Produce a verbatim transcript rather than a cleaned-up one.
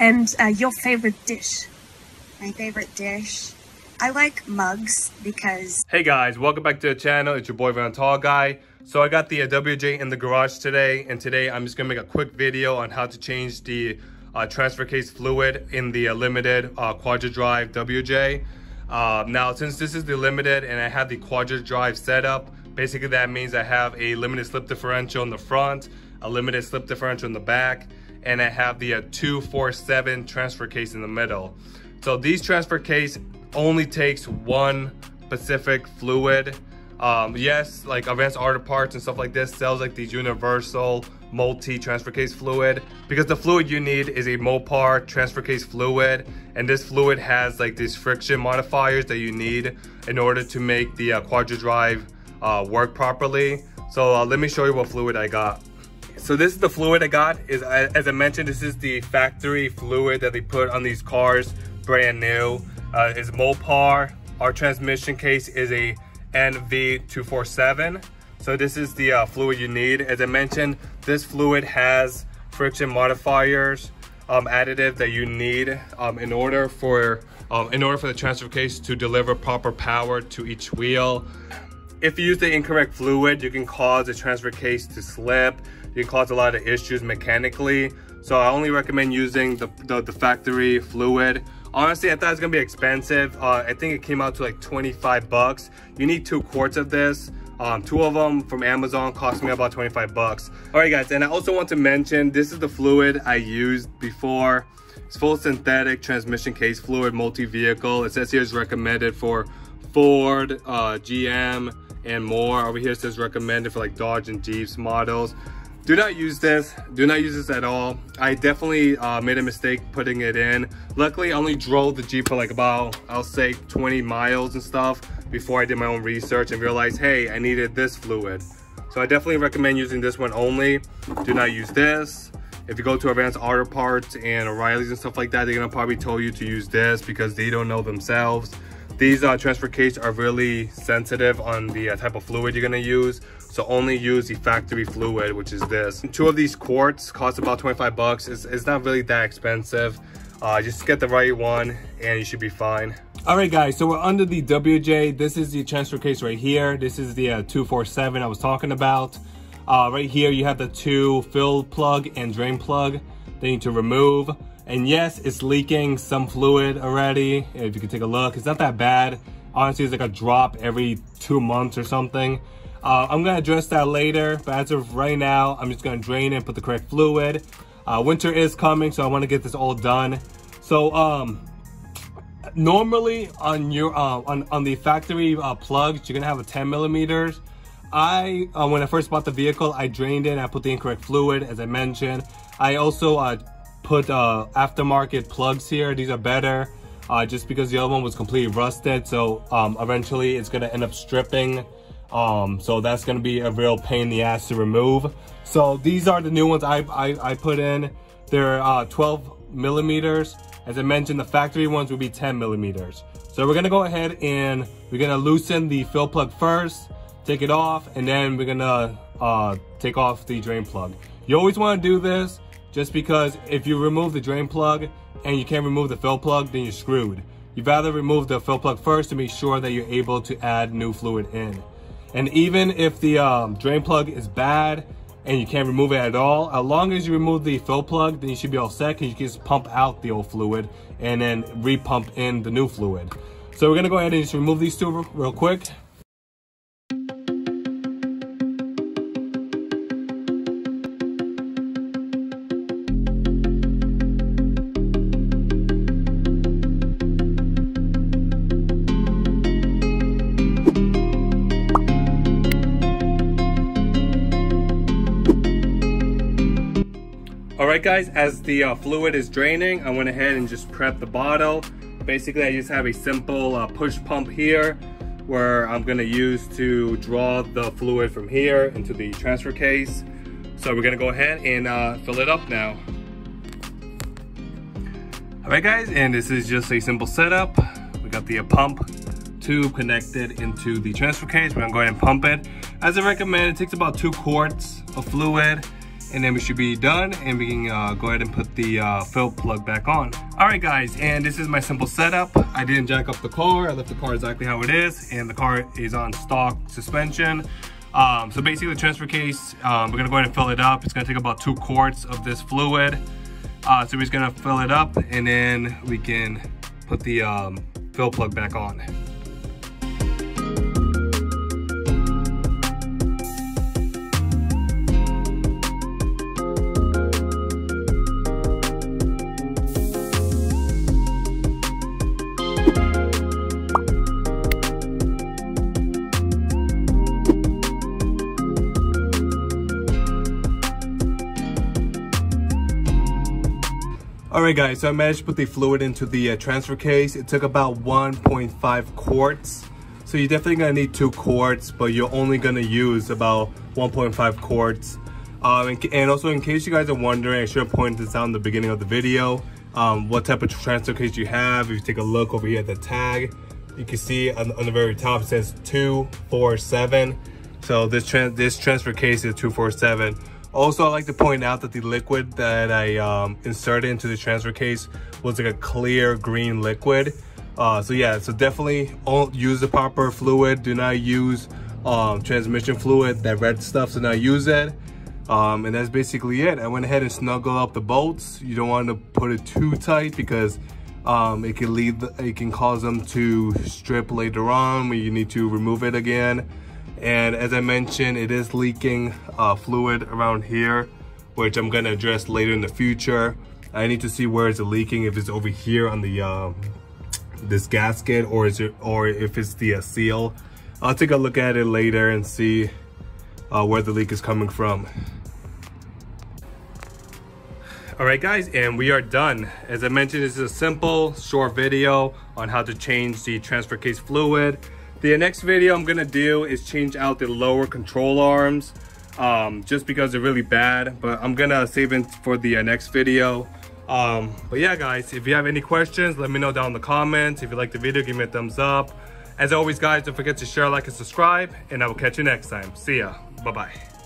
And uh, your favorite dish? My favorite dish? I like mugs because... Hey guys, welcome back to the channel. It's your boy Van Tall Guy. So I got the uh, W J in the garage today, and today I'm just gonna make a quick video on how to change the uh, transfer case fluid in the uh, limited uh, QuadraDrive W J. Uh, now, since this is the limited and I have the QuadraDrive setup, basically that means I have a limited slip differential in the front, a limited slip differential in the back, and I have the uh, two forty-seven transfer case in the middle. So these transfer case only takes one specific fluid. Um, yes, like Advance Auto Parts and stuff like this sells like these universal multi transfer case fluid, because the fluid you need is a Mopar transfer case fluid, and this fluid has like these friction modifiers that you need in order to make the uh, QuadraDrive uh, work properly. So uh, let me show you what fluid I got. So this is the fluid I got. Is as I mentioned, this is the factory fluid that they put on these cars, brand new. Uh, is Mopar. Our transmission case is a N V two forty-seven. So this is the uh, fluid you need. As I mentioned, this fluid has friction modifiers, um, additive that you need um, in order for um, in order for the transfer case to deliver proper power to each wheel. If you use the incorrect fluid, you can cause the transfer case to slip. You can cause a lot of issues mechanically. So I only recommend using the, the, the factory fluid. Honestly, I thought it was gonna be expensive. Uh, I think it came out to like twenty-five bucks. You need two quarts of this. Um, two of them from Amazon cost me about twenty-five bucks. All right guys, and I also want to mention, this is the fluid I used before. It's full synthetic transmission case fluid, multi-vehicle. It says here it's recommended for Ford, uh, G M, and more. Over here it says recommended for like Dodge and Jeeps models. Do not use this. Do not use this at all. I definitely uh, made a mistake putting it in. Luckily, I only drove the Jeep for like about, I'll say twenty miles and stuff before I did my own research and realized, hey, I needed this fluid. So I definitely recommend using this one only. Do not use this. If you go to Advance Auto Parts and O'Reilly's and stuff like that, they're gonna probably tell you to use this because they don't know themselves. These uh, transfer cases are really sensitive on the uh, type of fluid you're gonna use. So only use the factory fluid, which is this. Two of these quarts cost about twenty-five bucks. It's, it's not really that expensive. Uh, just get the right one and you should be fine. All right guys, so we're under the W J. This is the transfer case right here. This is the uh, two forty-seven I was talking about. Uh, right here, you have the two fill plug and drain plug they need to remove. And yes, it's leaking some fluid already. If you can take a look, it's not that bad. Honestly, it's like a drop every two months or something. Uh, I'm gonna address that later, but as of right now, I'm just gonna drain it and put the correct fluid. Uh, winter is coming, so I wanna get this all done. So um, normally on your uh, on, on the factory uh, plugs, you're gonna have a ten millimeters. I, uh, when I first bought the vehicle, I drained it and I put the incorrect fluid, as I mentioned. I also, uh, put uh, aftermarket plugs here. These are better uh, just because the other one was completely rusted. So um, eventually it's gonna end up stripping. Um, so that's gonna be a real pain in the ass to remove. So these are the new ones I, I, I put in. They're uh, twelve millimeters. As I mentioned, the factory ones would be ten millimeters. So we're gonna go ahead and we're gonna loosen the fill plug first, take it off, and then we're gonna uh, take off the drain plug. You always wanna do this, just because if you remove the drain plug and you can't remove the fill plug, then you're screwed. You'd rather remove the fill plug first to make sure that you're able to add new fluid in. And even if the um, drain plug is bad and you can't remove it at all, as long as you remove the fill plug, then you should be all set, because you can just pump out the old fluid and then re-pump in the new fluid. So we're gonna go ahead and just remove these two real quick. Alright guys, as the uh, fluid is draining, I went ahead and just prepped the bottle. Basically, I just have a simple uh, push pump here where I'm going to use to draw the fluid from here into the transfer case. So we're going to go ahead and uh, fill it up now. Alright guys, and this is just a simple setup. We got the uh, pump tube connected into the transfer case. We're going to go ahead and pump it. As I recommend, it takes about two quarts of fluid. and then we should be done, and we can uh, go ahead and put the uh, fill plug back on. All right guys, and this is my simple setup. I didn't jack up the car, I left the car exactly how it is, and the car is on stock suspension. Um, so basically the transfer case, um, we're gonna go ahead and fill it up. It's gonna take about two quarts of this fluid. Uh, so we're just gonna fill it up, and then we can put the um, fill plug back on. Alright guys, so I managed to put the fluid into the uh, transfer case. It took about one point five quarts. So you're definitely going to need two quarts, but you're only going to use about one point five quarts. Um, and, and also, in case you guys are wondering, I should have pointed this out in the beginning of the video, um, what type of transfer case you have. If you take a look over here at the tag, you can see on, on the very top it says two four seven. So this, tra this transfer case is two four seven. Also, I'd like to point out that the liquid that I um, inserted into the transfer case was like a clear green liquid. Uh, so yeah, so definitely use the proper fluid. Do not use um, transmission fluid, that red stuff, so not use it. Um, and that's basically it. I went ahead and snuggled up the bolts. You don't want to put it too tight because um, it can lead, it can cause them to strip later on when you need to remove it again. And as I mentioned, it is leaking uh, fluid around here, which I'm gonna address later in the future. I need to see where it's leaking, if it's over here on the um, this gasket, or is it, or if it's the uh, seal. I'll take a look at it later and see uh, where the leak is coming from. All right guys, and we are done. As I mentioned, this is a simple, short video on how to change the transfer case fluid. The next video I'm gonna do is change out the lower control arms, um, just because they're really bad, but I'm gonna save it for the uh, next video. Um, but yeah guys, if you have any questions, let me know down in the comments. If you like the video, give me a thumbs up. As always guys, don't forget to share, like, and subscribe, and I will catch you next time. See ya, bye-bye.